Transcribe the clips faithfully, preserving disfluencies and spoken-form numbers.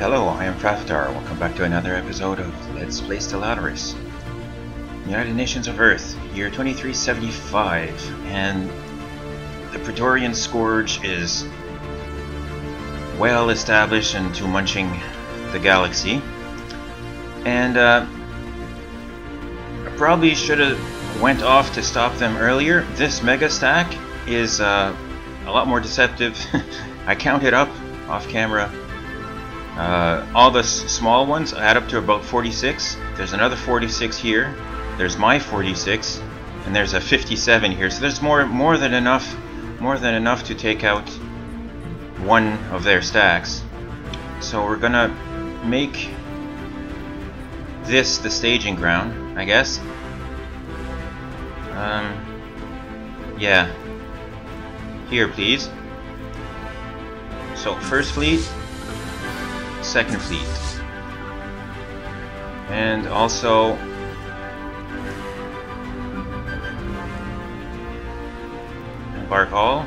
Hello, I am FrAvatar. Welcome back to another episode of Let's Play Stellaris. United Nations of Earth, year twenty-three seventy-five, and the Praetorian Scourge is well established into munching the galaxy. And uh, I probably should have went off to stop them earlier. This mega stack is uh, a lot more deceptive. I counted up off camera. Uh, all the small ones add up to about forty-six. There's another forty-six here. There's my forty-six, and there's a fifty-seven here. So there's more, more than enough, more than enough to take out one of their stacks. So we're gonna make this the staging ground, I guess. Um, yeah. Here, please. So first fleet. Second fleet, and also Embark Hall.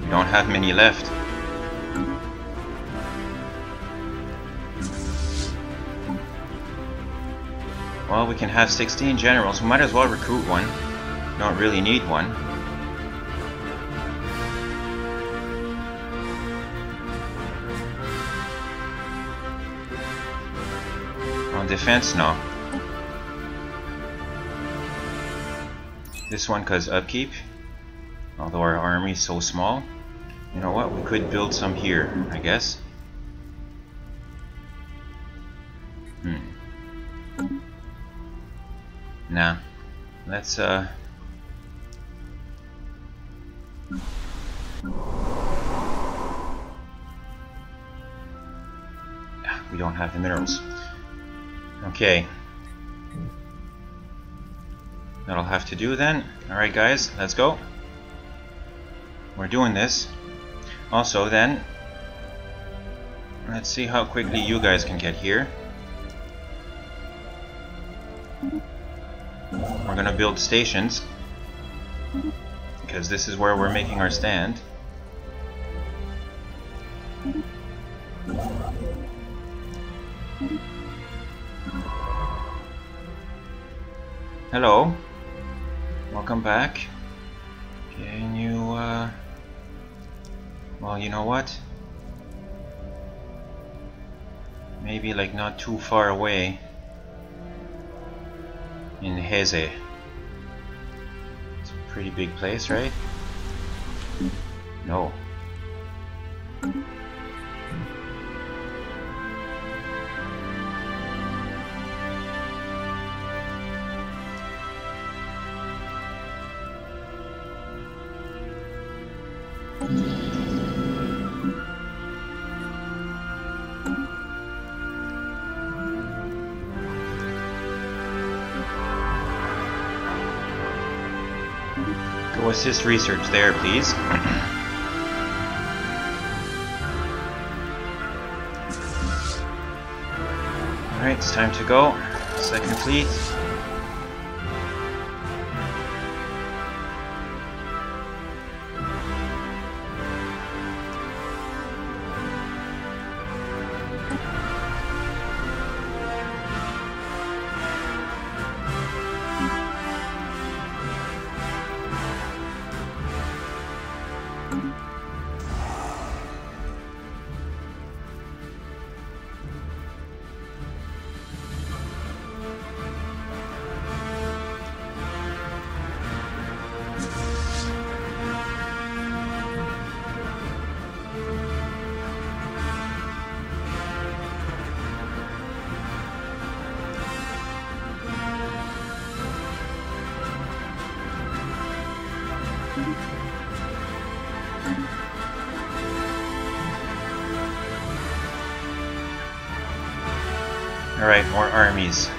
We don't have many left. Well, we can have sixteen generals. We might as well recruit one. Don't really need one. Defense now. This one cause upkeep. Although our army is so small, you know what? We could build some here, I guess. Hmm. Nah. Let's uh. We don't have the minerals. Okay, that'll have to do then. Alright guys, let's go. We're doing this. Also then, let's see how quickly you guys can get here. We're gonna build stations, because this is where we're making our stand. Hello, welcome back. Can you, uh, well, you know what? Maybe like not too far away in Hesse. It's a pretty big place, right? No. Go assist research there, please. Alright, it's time to go. Second fleet. Alright, more armies.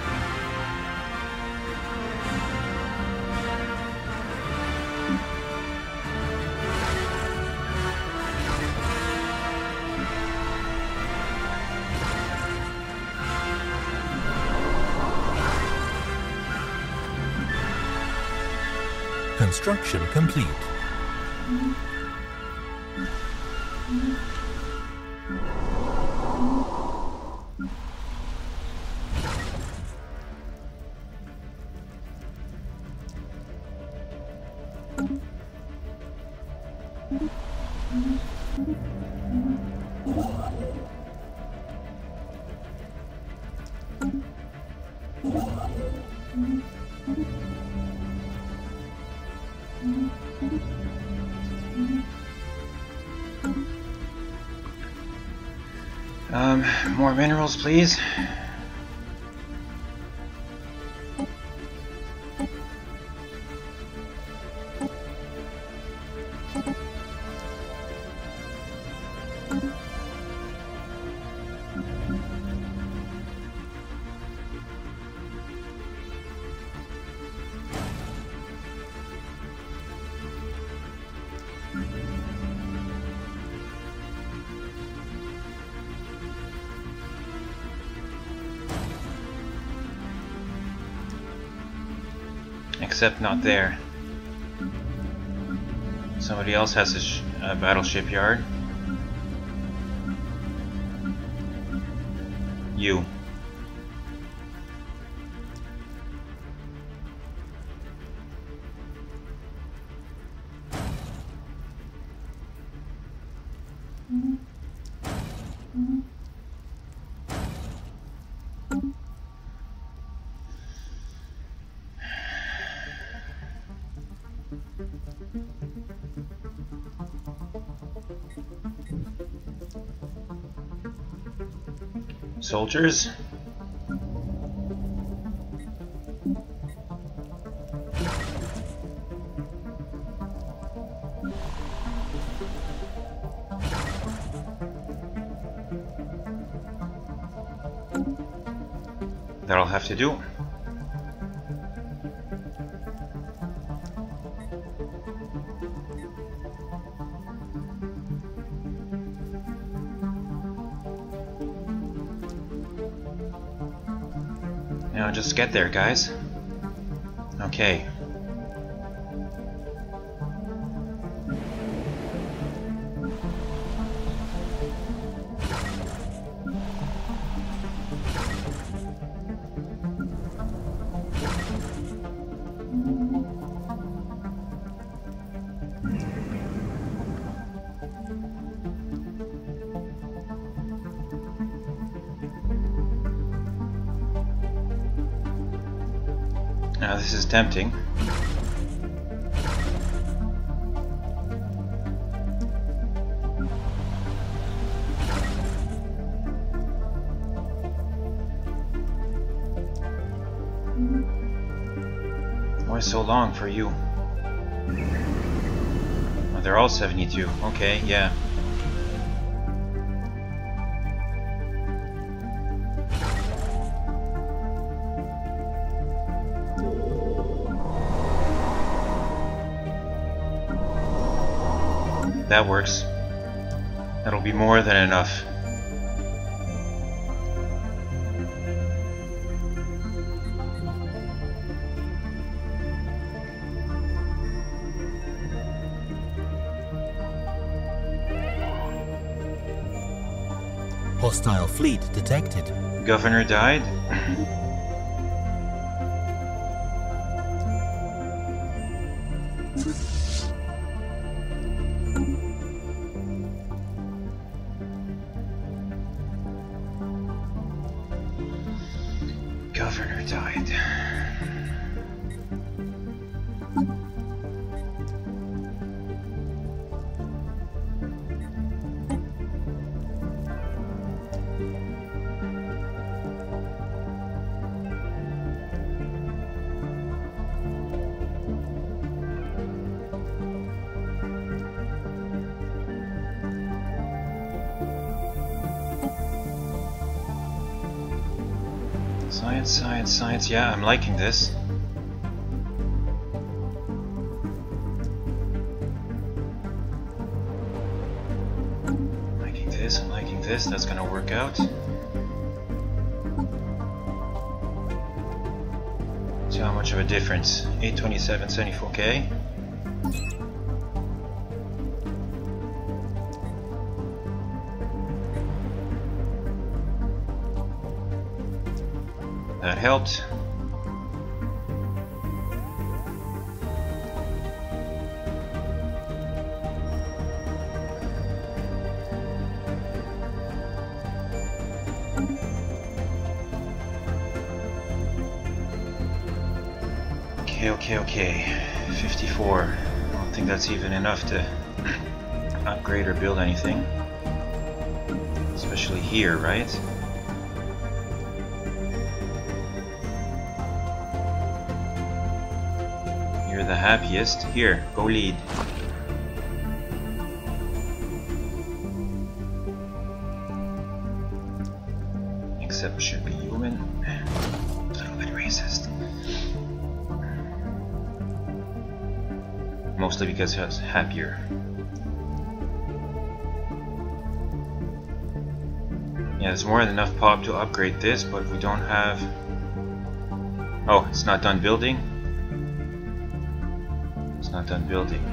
Construction complete. Mm-hmm. Mm-hmm. Um, more minerals, please. Except not there. Somebody else has a, sh a battleship yard. You. Soldiers. That'll have to do. Just get there, guys. Okay. Now this is tempting. Why so long for you? Oh, they're all seventy-two. Okay, yeah. That works. That'll be more than enough. Hostile fleet detected. Governor died? Science, science, science. Yeah, I'm liking this. I'm liking this, I'm liking this. That's gonna work out. See how much of a difference. eight twenty-seven, seventy-four K. That helped. Okay, okay, okay. fifty-four. I don't think that's even enough to upgrade or build anything. Especially here, right? You're the happiest. Here, go lead. Except should be human. A little bit racist. Mostly because he's happier. Yeah, there's more than enough pop to upgrade this, but we don't have... Oh, it's not done building? It's not done building.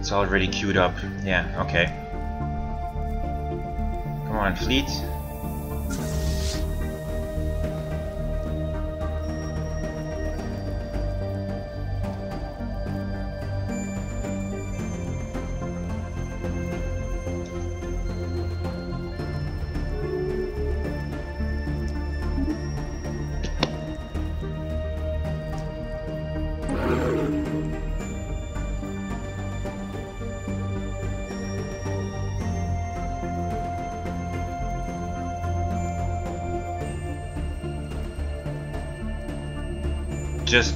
It's already queued up. Yeah, okay. Come on, fleet. Just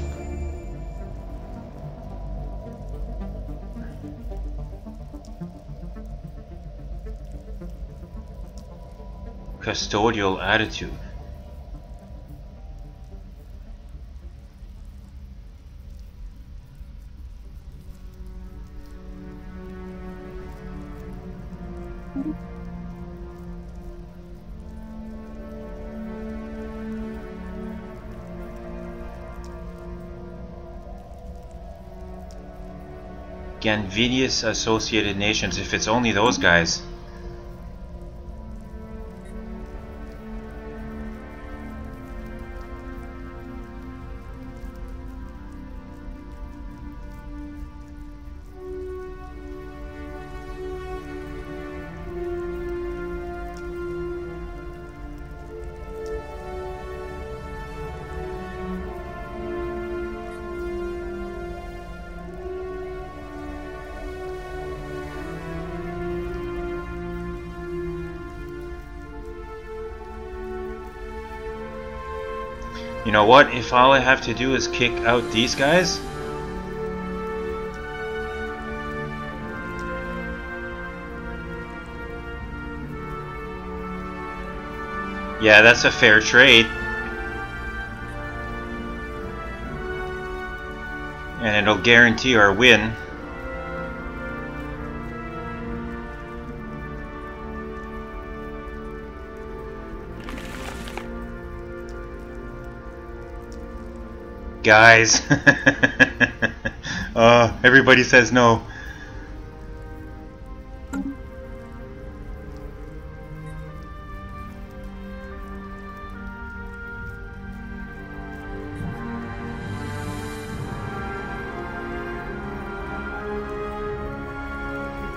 custodial attitude. Ganvidious Associated Nations, if it's only those guys. You know what, if all I have to do is kick out these guys, yeah, that's a fair trade, and it'll guarantee our win. Guys, uh, everybody says no.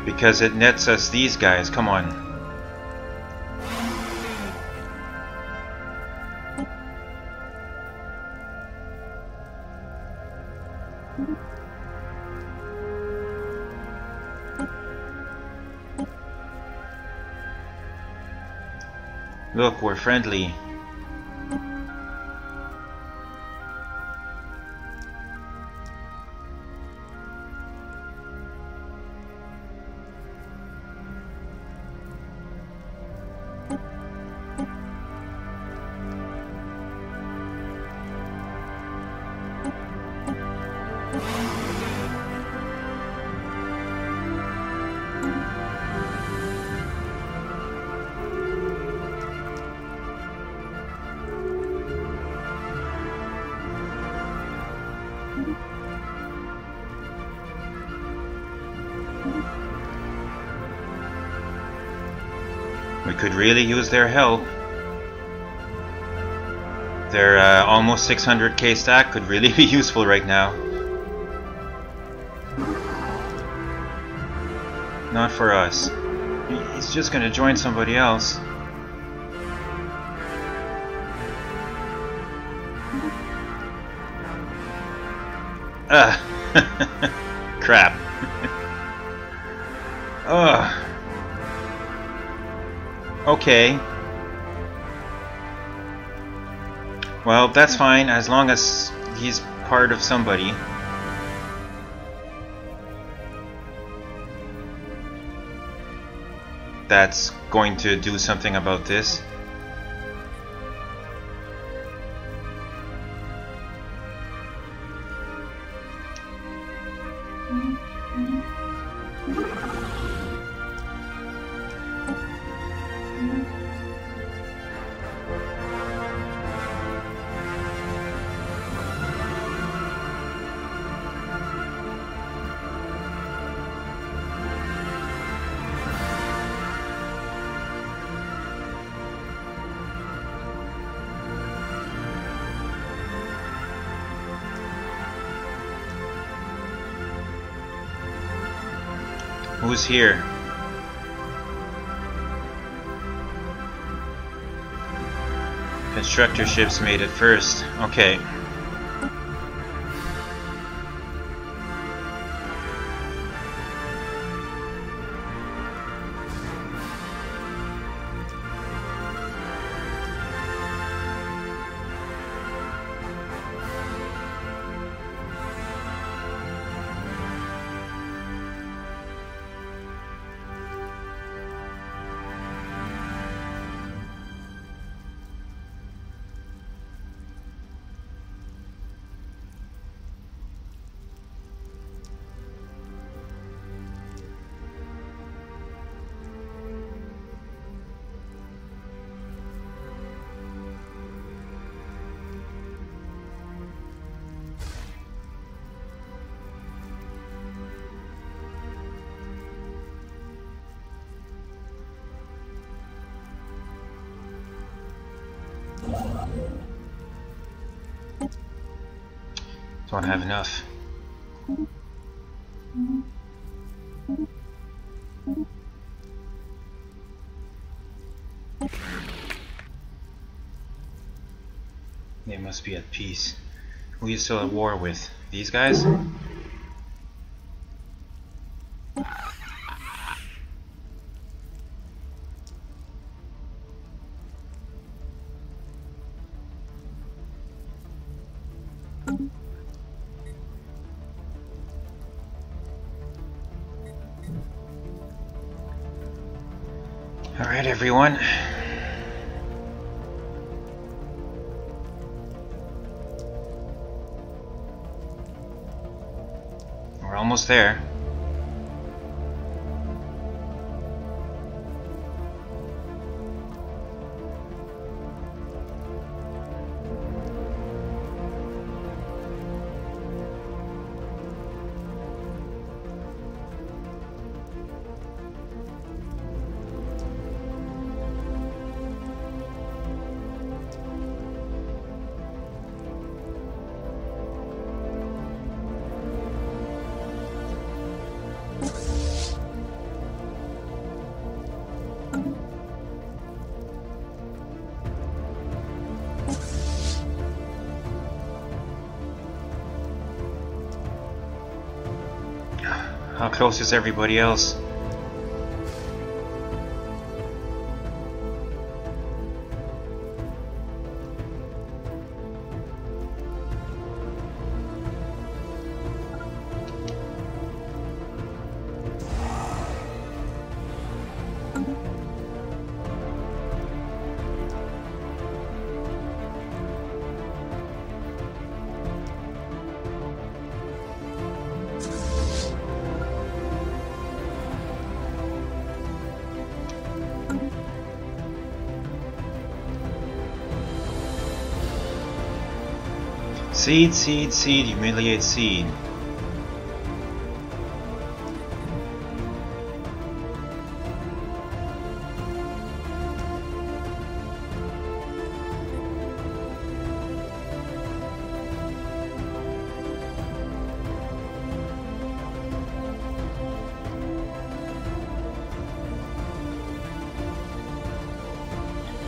Because it nets us these guys, come on. Look, we're friendly. We could really use their help. Their uh, almost six hundred K stack could really be useful right now. Not for us. He's just gonna join somebody else. Uh, crap. Ugh. Okay. Well, that's fine, as long as he's part of somebody. That's going to do something about this. Who's here? Constructor ships made it first. Okay. Don't have enough. They must be at peace. Who are you still at war with? These guys? Alright, everyone. We're almost there. How close is everybody else? Seed, seed, seed, humiliate seed.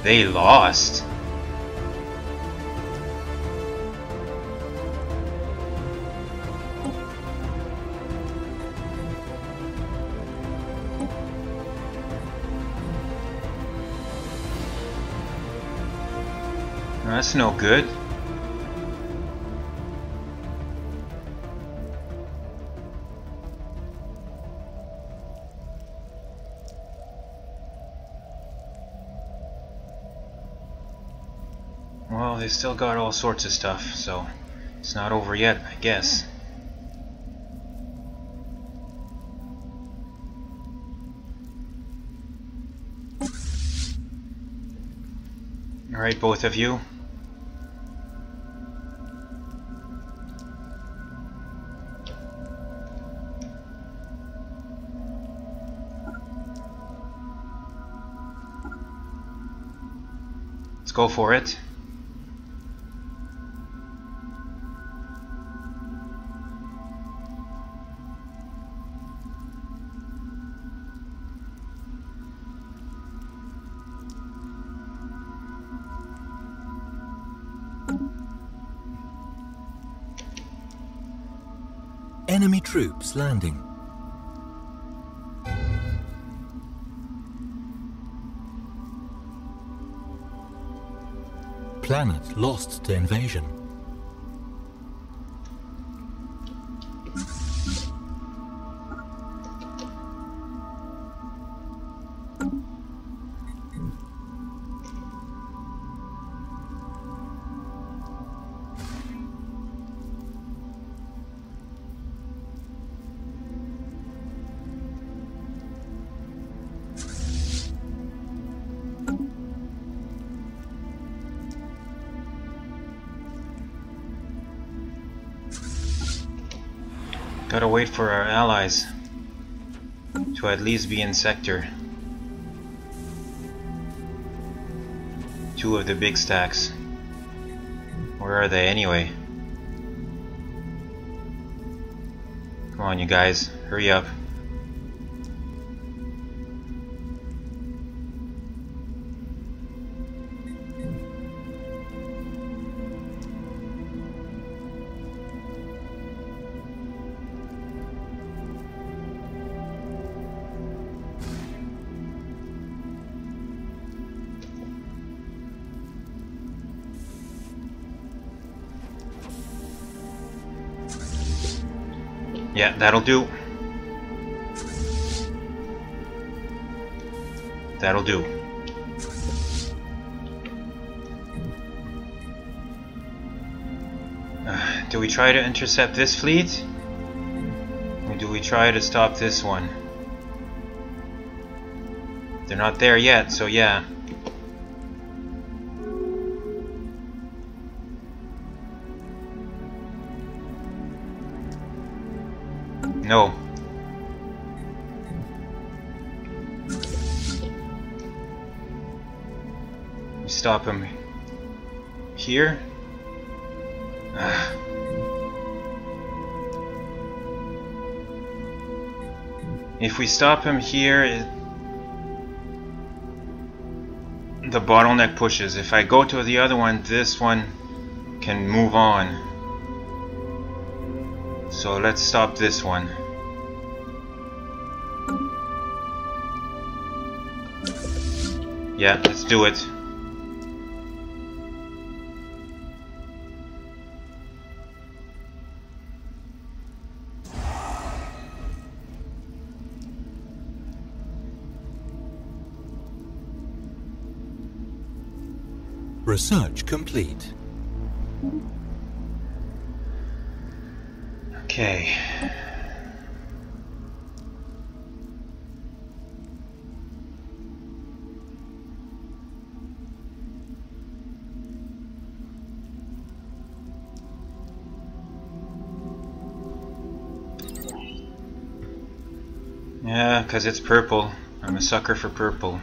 They lost. That's no good. Well, they still got all sorts of stuff, so it's not over yet, I guess. Alright, both of you. Let's go for it. Enemy troops landing. Planet lost to invasion. Gotta wait for our allies to at least be in sector. Two of the big stacks. Where are they anyway? Come on, you guys, hurry up. Yeah, that'll do. That'll do. Uh, do we try to intercept this fleet? Or do we try to stop this one? They're not there yet, so yeah. No. You stop him here. Ah. If we stop him here, it, the bottleneck pushes. If I go to the other one, this one can move on. So let's stop this one. Yeah, let's do it. Research complete. Okay. Yeah, because it's purple. I'm a sucker for purple.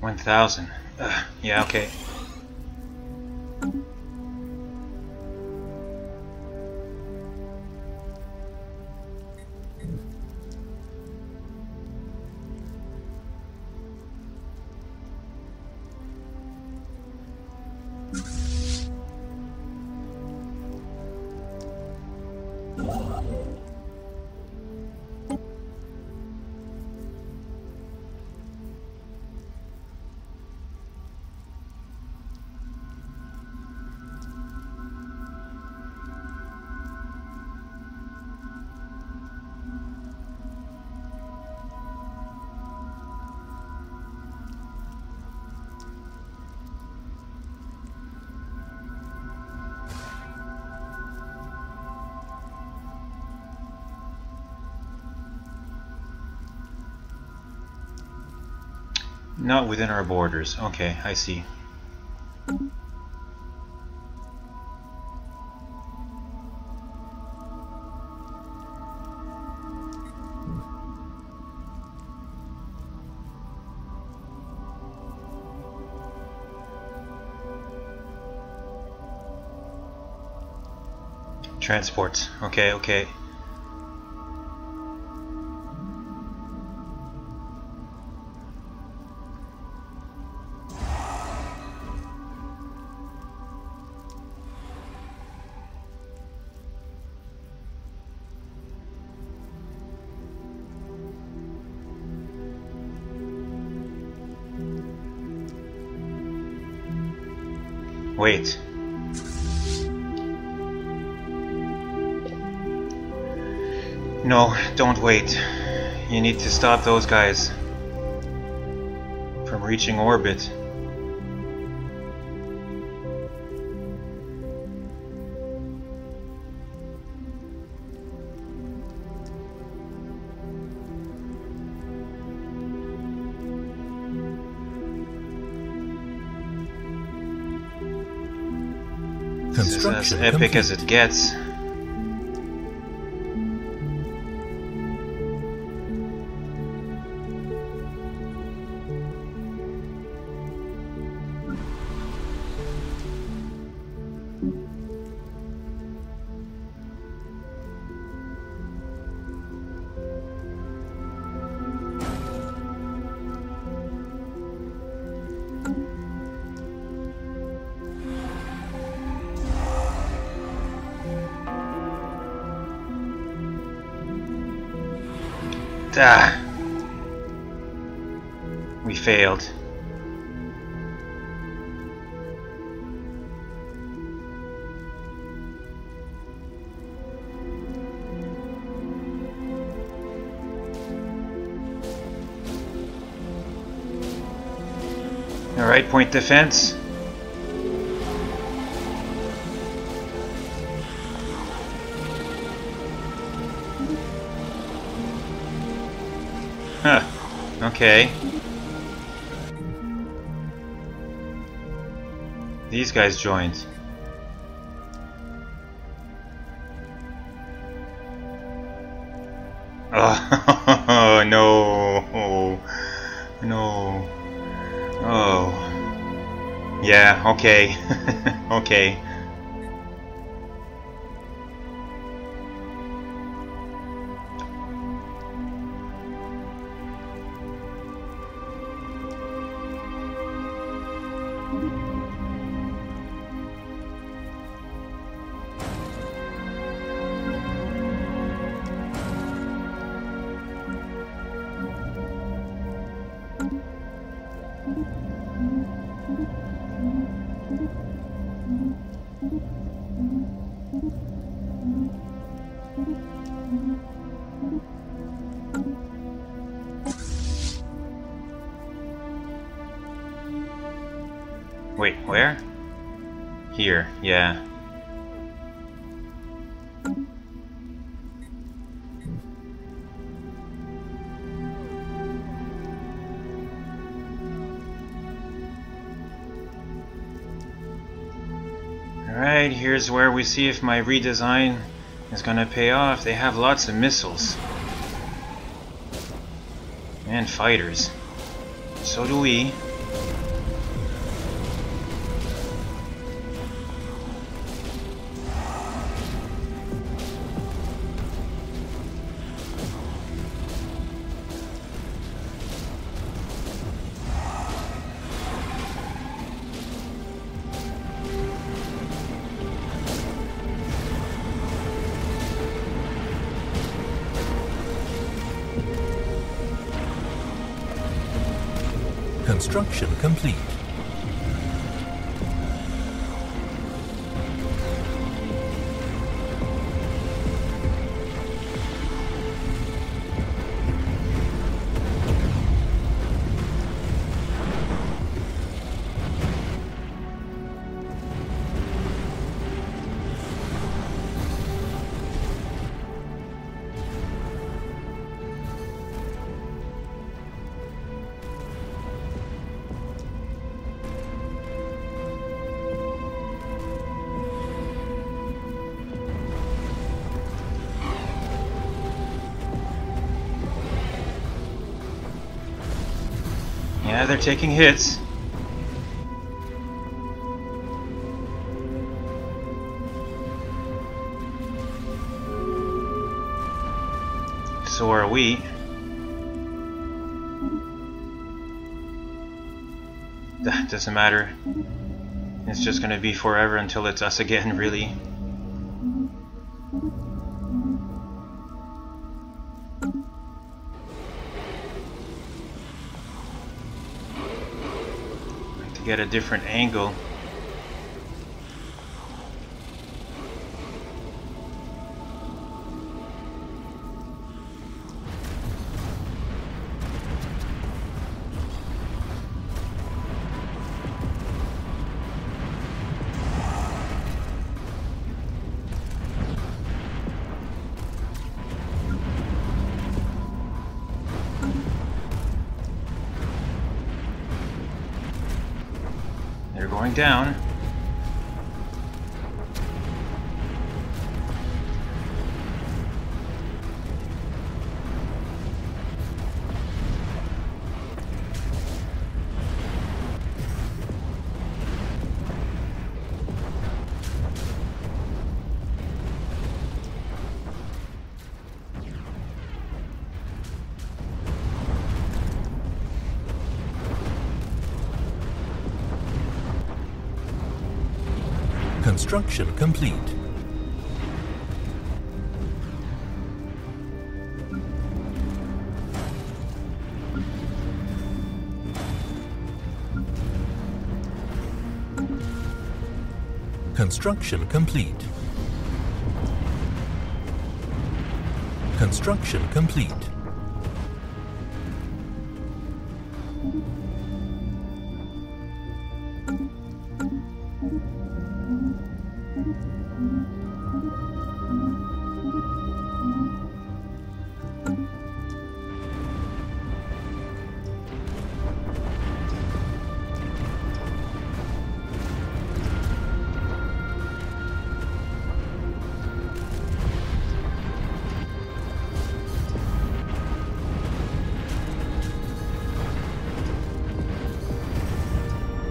one thousand. Ugh, yeah, okay. Not within our borders. Okay, I see. Transports. Okay, okay. Wait. No, don't wait. You need to stop those guys from reaching orbit. This is as epic as it gets. Ah, we failed. All right, point defense. Huh, okay. These guys joined. Oh, no. No. Oh. Yeah, okay. Okay. Wait, where? Here, yeah. Alright, here's where we see if my redesign is gonna pay off. They have lots of missiles. And fighters. So do we. Construction complete. Yeah, they're taking hits. So are we. That doesn't matter. It's just going to be forever until it's us again, really. Get a different angle. Down. Construction complete. Construction complete. Construction complete.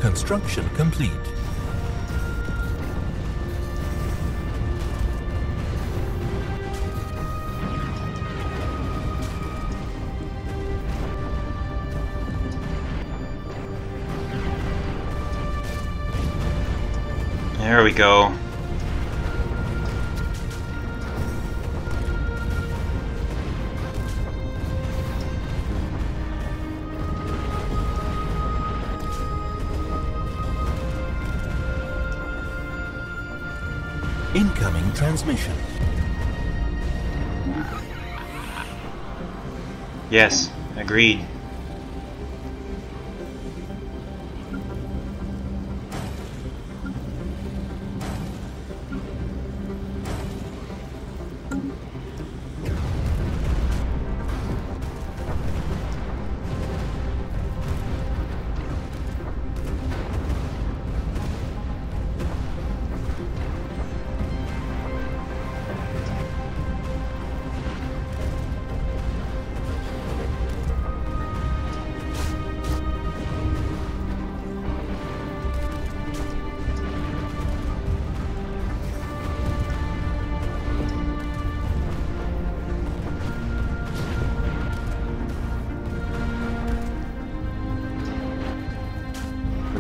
Construction complete. There we go. Incoming transmission. Yes, agreed.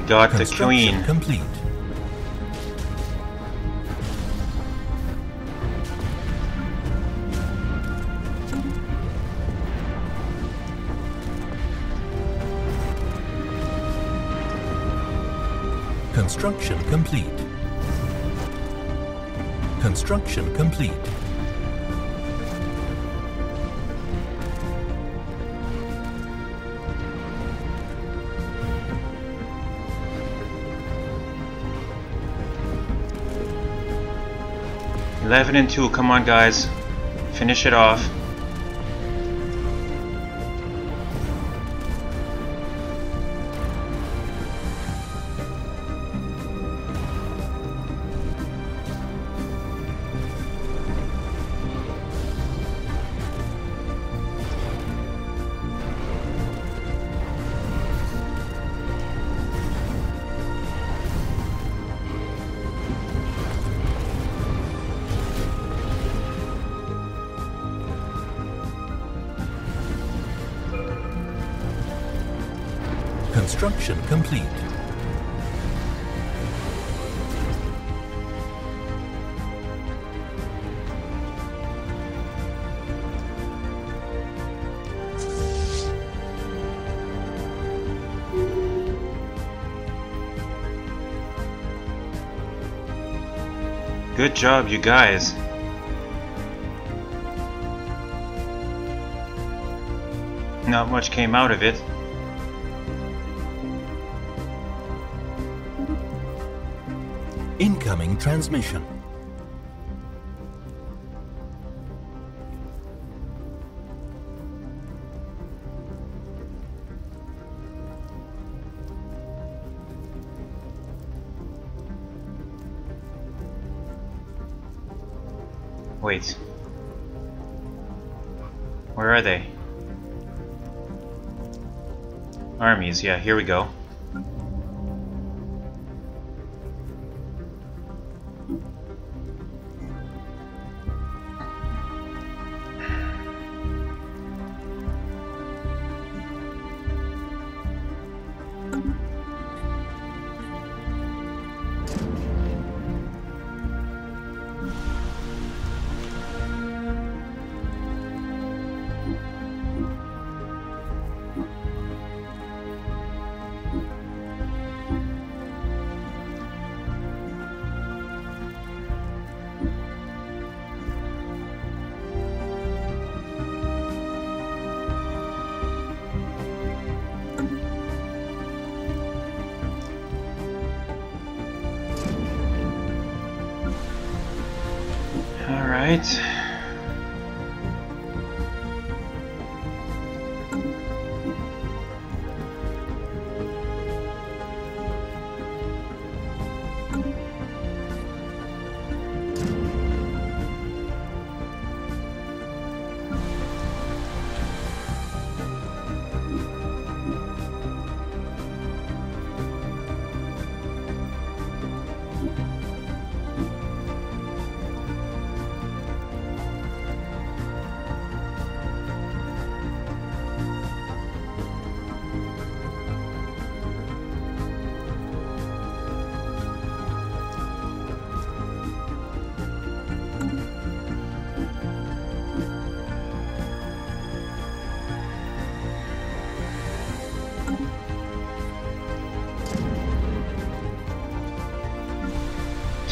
got the queen. Complete. Construction complete. Construction complete. eleven and two, come on guys, finish it off. Construction complete. Good job, you guys. Not much came out of it. Incoming transmission. Wait. Where are they? Armies, yeah, here we go.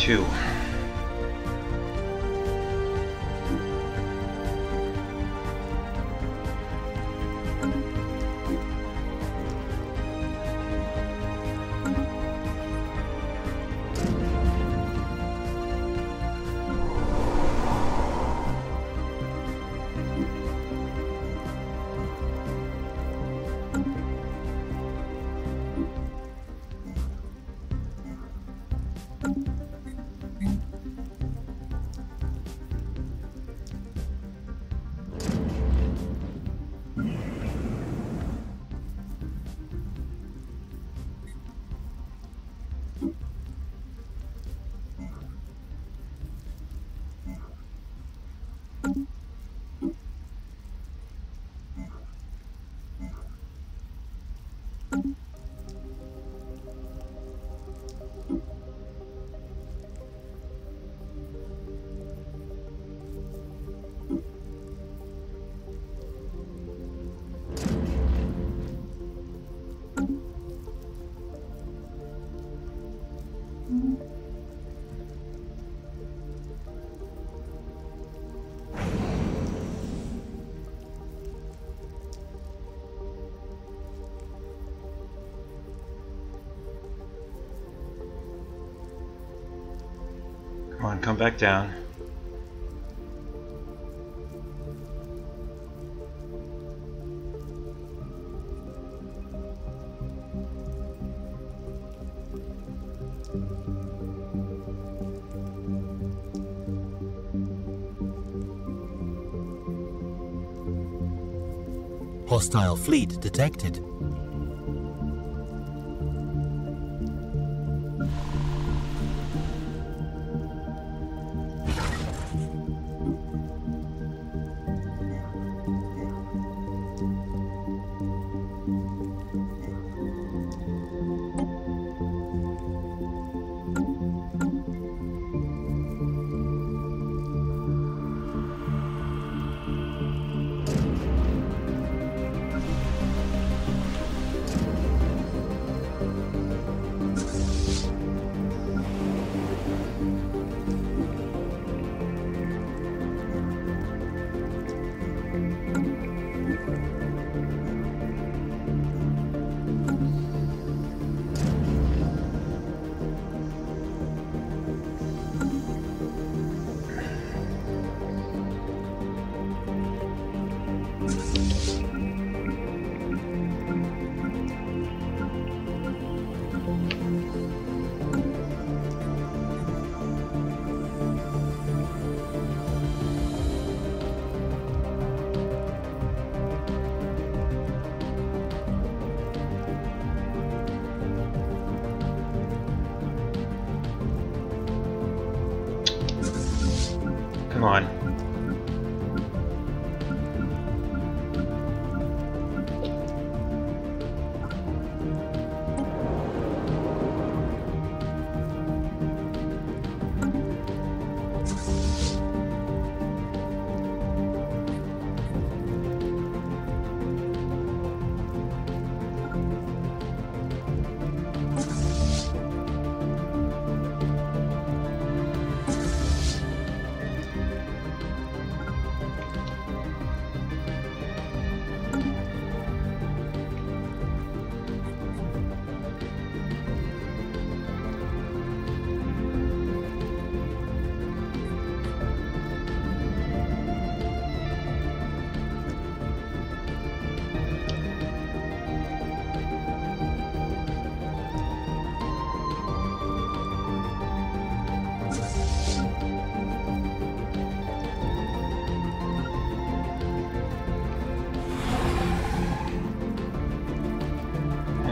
Two. Come on, come back down. Hostile fleet detected.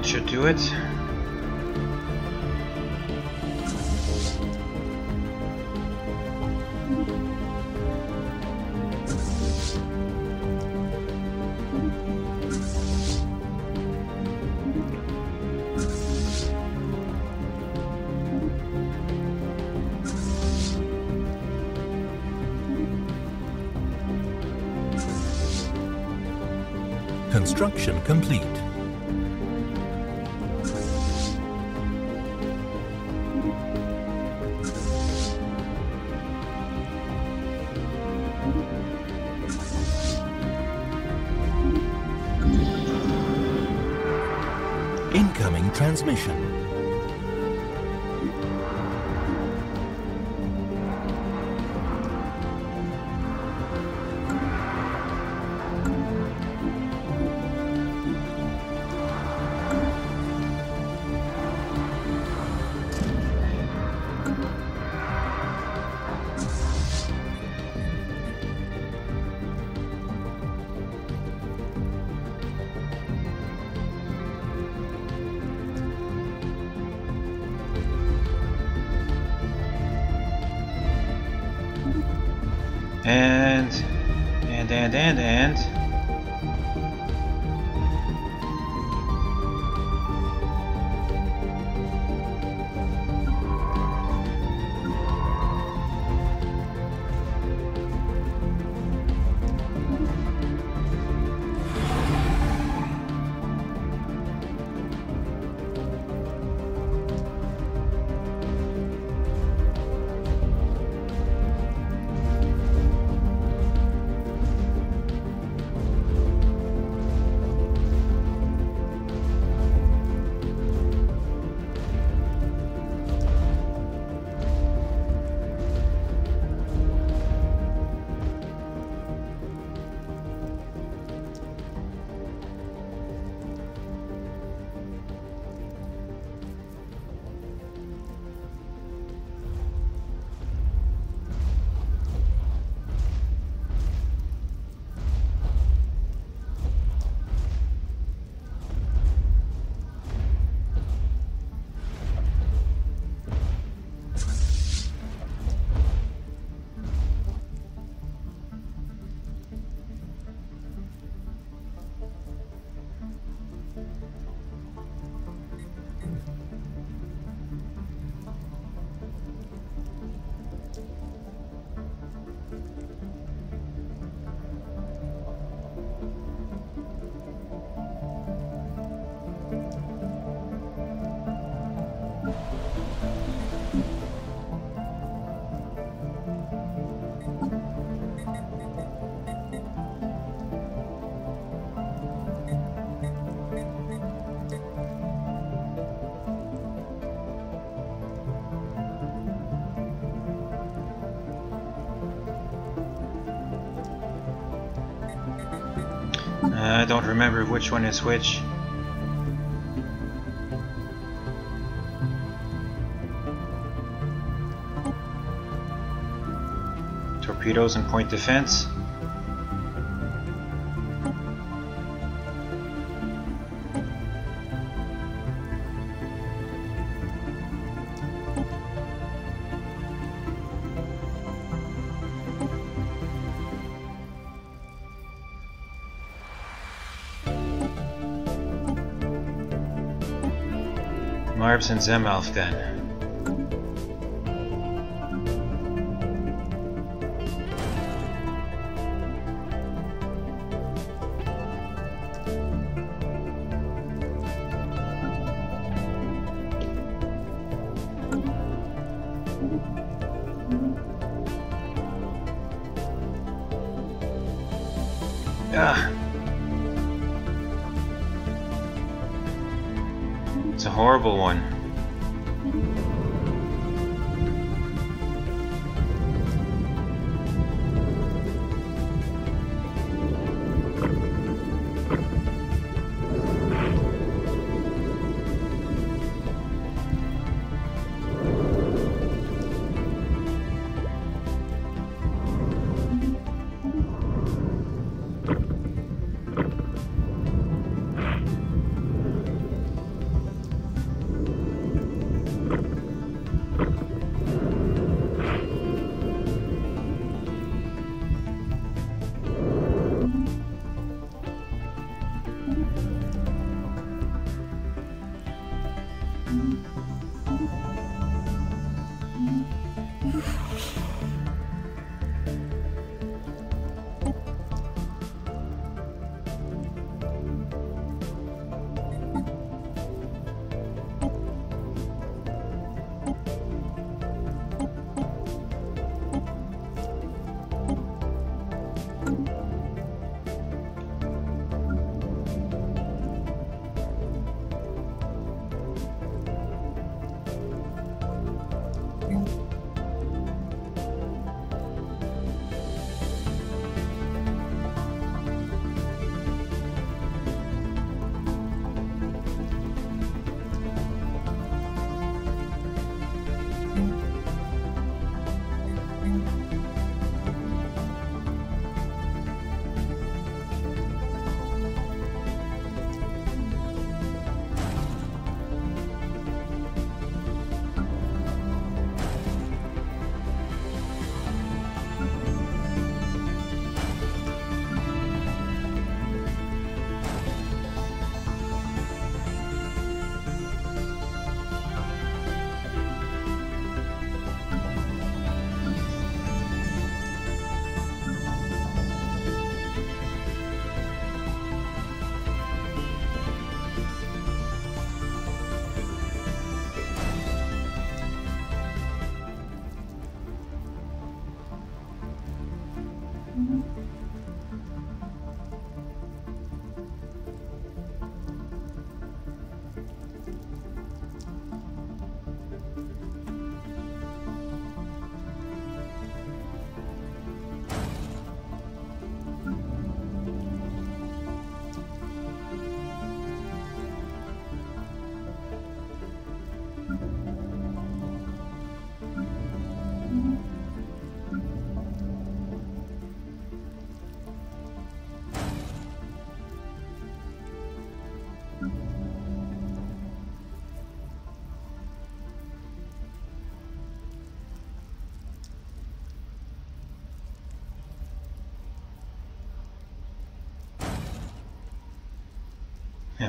Should do it. Construction complete. Incoming transmission. And, and, and, and, and. I don't remember which one is which. Torpedoes and point defense. Marbs and Zemalf then.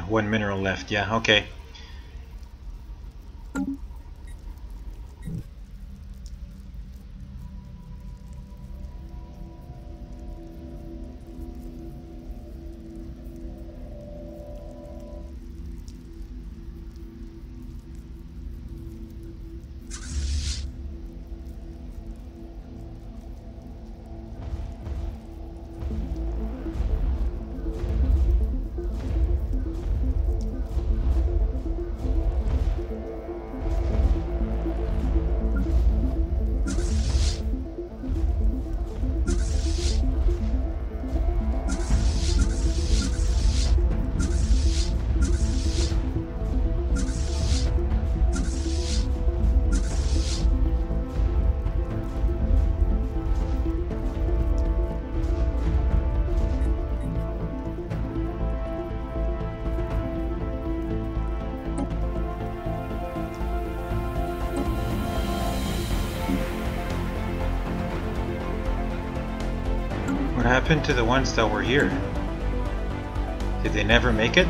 One mineral left, yeah, okay. What happened to the ones that were here? Did they never make it?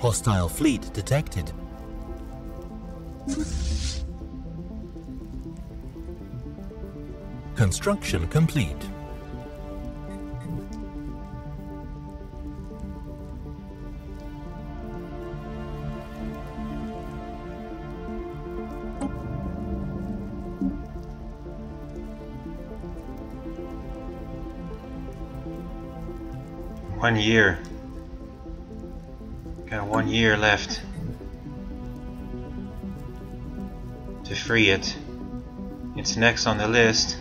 Hostile fleet detected. Construction complete. One year. Got one year left to free it. It's next on the list.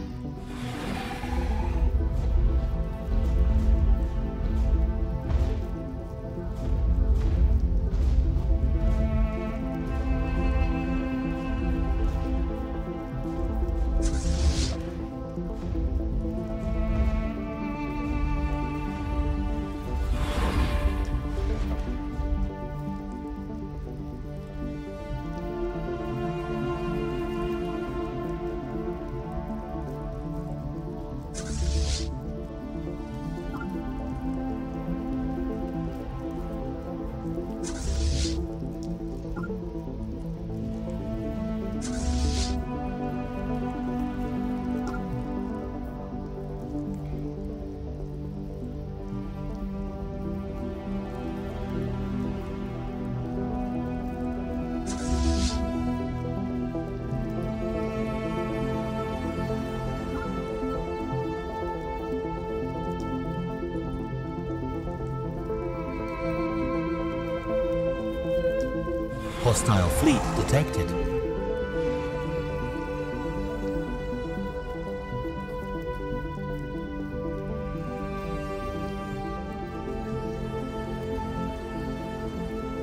Hostile fleet detected.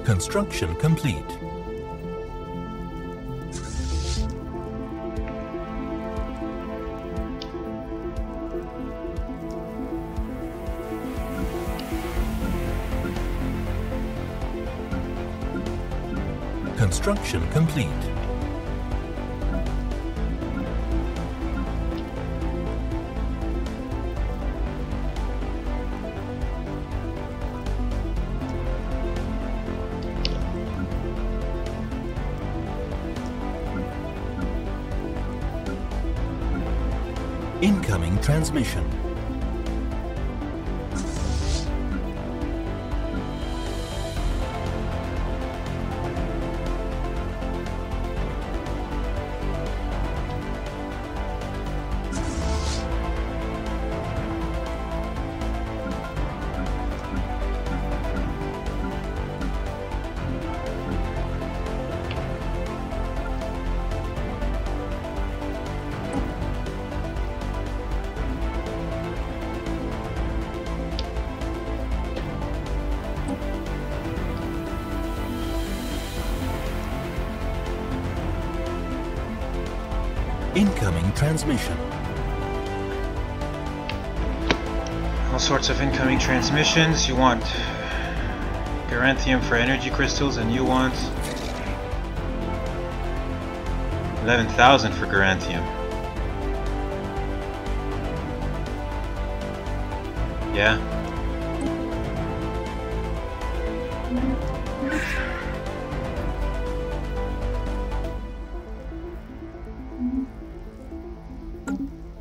Construction complete. Construction complete. Incoming transmission. Incoming transmission. All sorts of incoming transmissions. You want Garanthium for energy crystals, and you want eleven thousand for Garanthium. Yeah.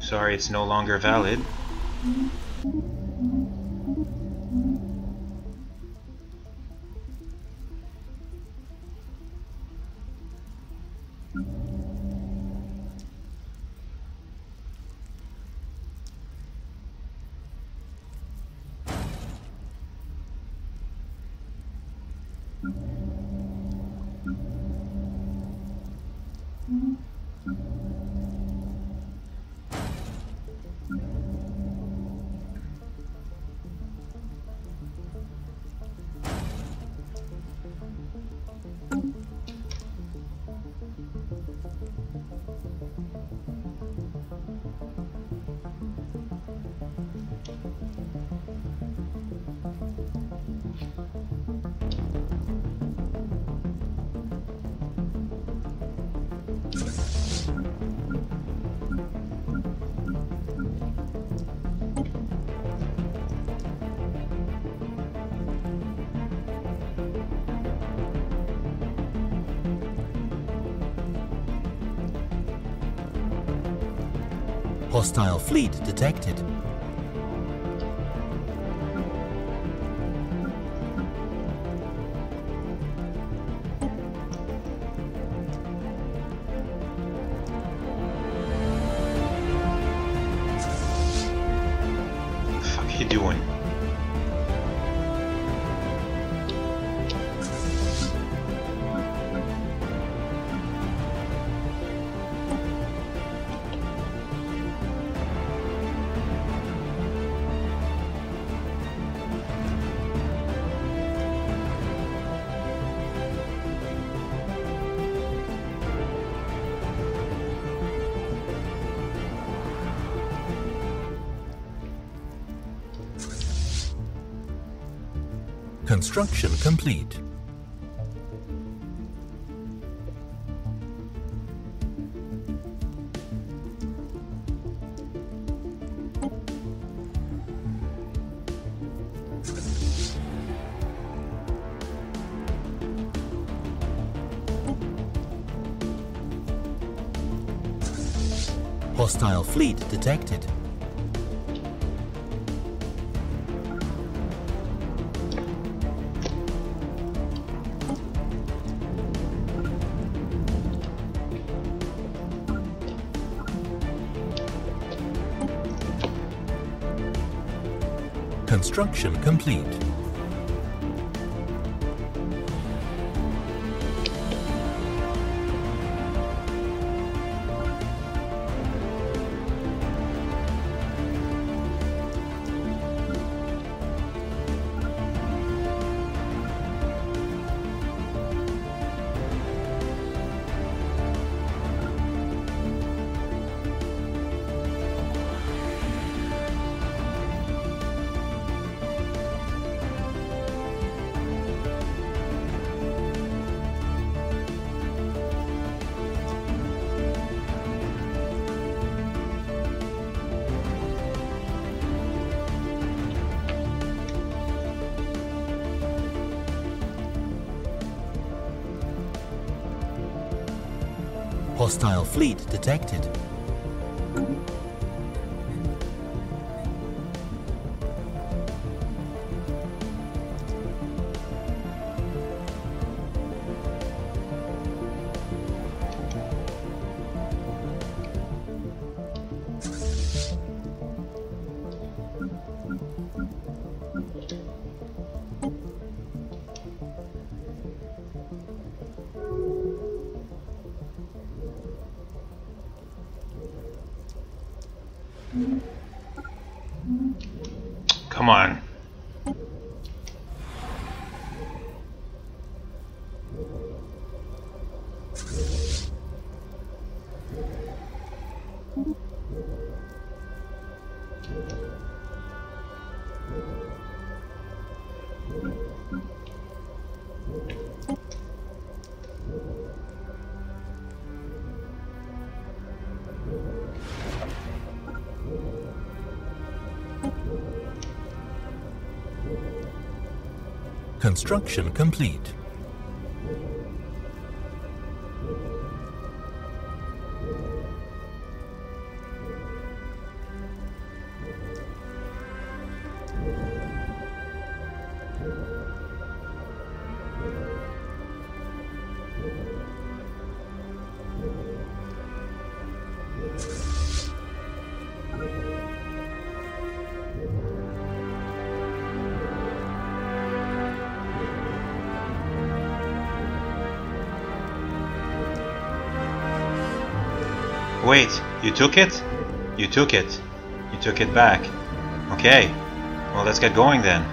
Sorry, it's no longer valid. Hostile fleet detected. What the fuck are you doing? Construction complete. Hostile fleet detected. Construction complete. Hostile fleet detected. Come on. Construction complete. Wait, you took it? You took it. You took it back. Okay, well, let's get going then.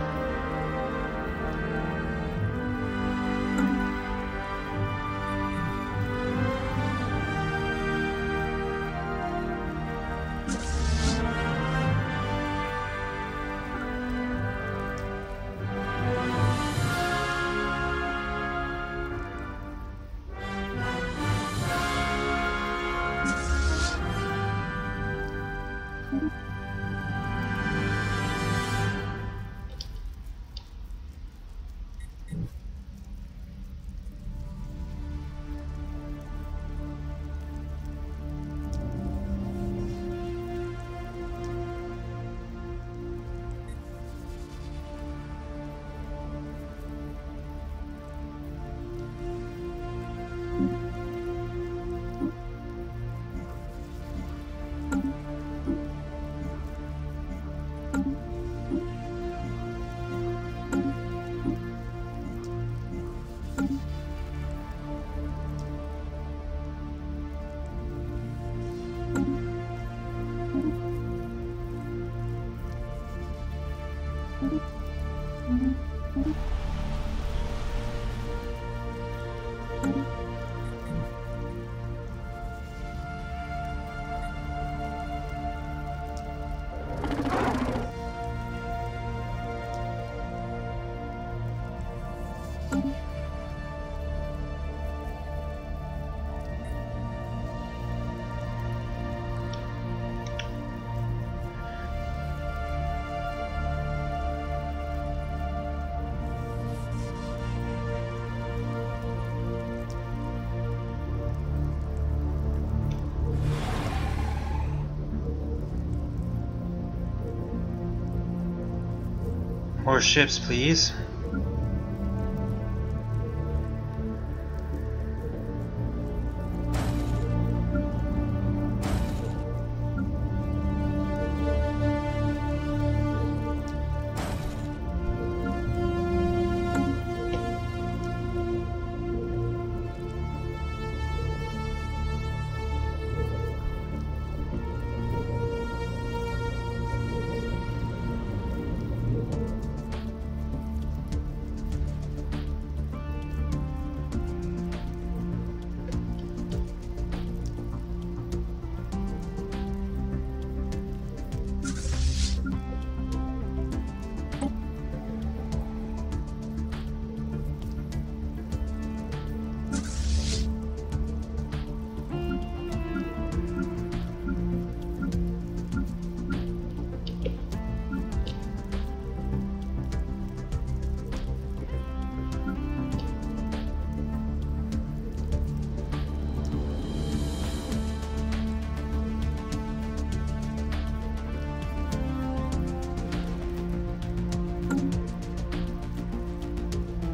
More ships, please.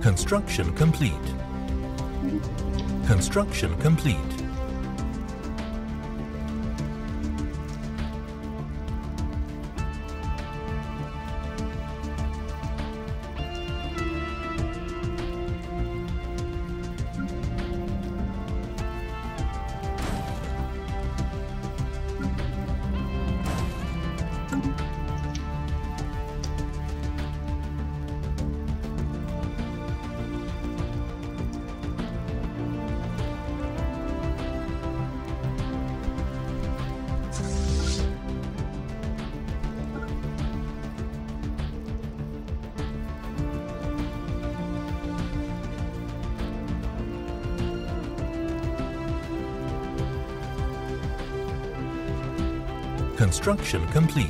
Construction complete. Construction complete. Construction complete.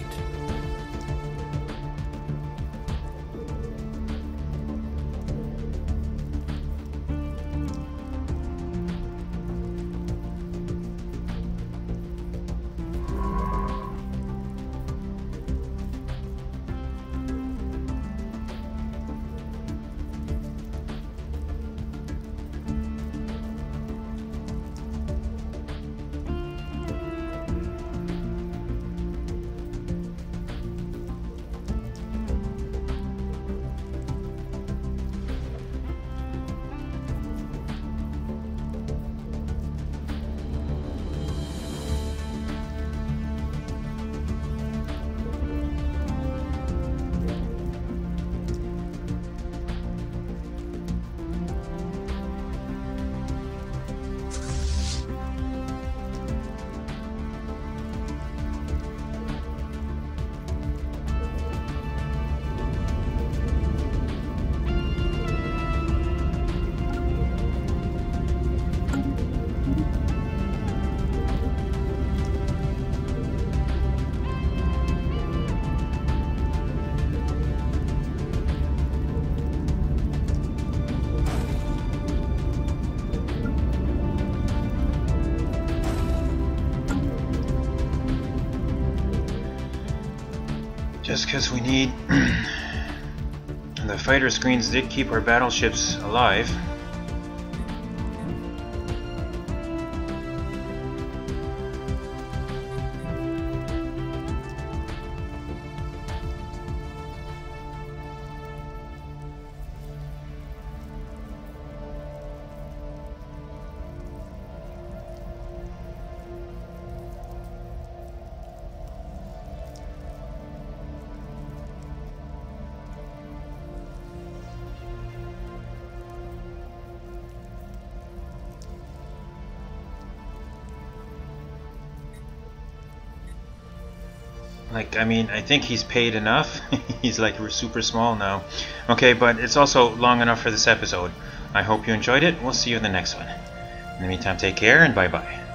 just because we need. The fighter screens did keep our battleships alive. Like, I mean, I think he's paid enough. He's like, we're super small now. Okay, but it's also long enough for this episode. I hope you enjoyed it. We'll see you in the next one. In the meantime, take care and bye-bye.